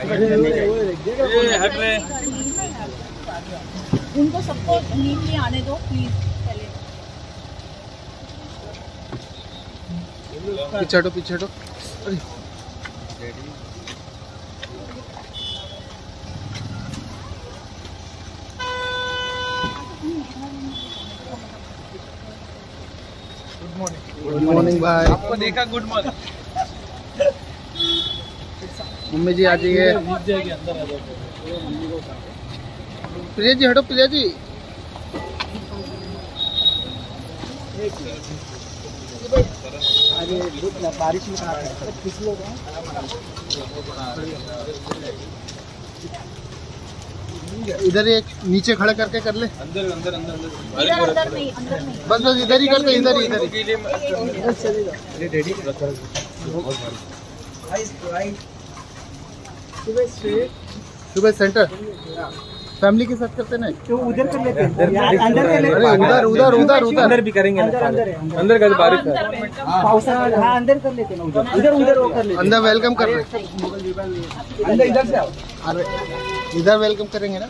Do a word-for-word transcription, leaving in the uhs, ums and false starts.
उनको सबको नीचे आने दो प्लीज। पीछे हटो पीछे हटो। Good morning. गुड मॉर्निंग भाई। आपको देखा, गुड मॉर्निंग। मम्मी जी आ जाइए। प्रिया जी हटो, प्रिया जी। बारिश में इधर एक नीचे खड़ा करके कर ले। अंदर अंदर अंदर अंदर नहीं अंदर नहीं, बस बस इधर ही करते, इधर ही इधर ही। डैडी सुबह सेंटर फैमिली के साथ करते ना, तो उधर कर लेते हैं। अंदर उधर उधर उधर उधर अंदर भी करेंगे। अंदर का बारिश है, अंदर कर लेते हैं। उधर उधर वो कर लेते, अंदर वेलकम कर रहे हैं। अंदर इधर से आओ, अरे इधर वेलकम करेंगे ना।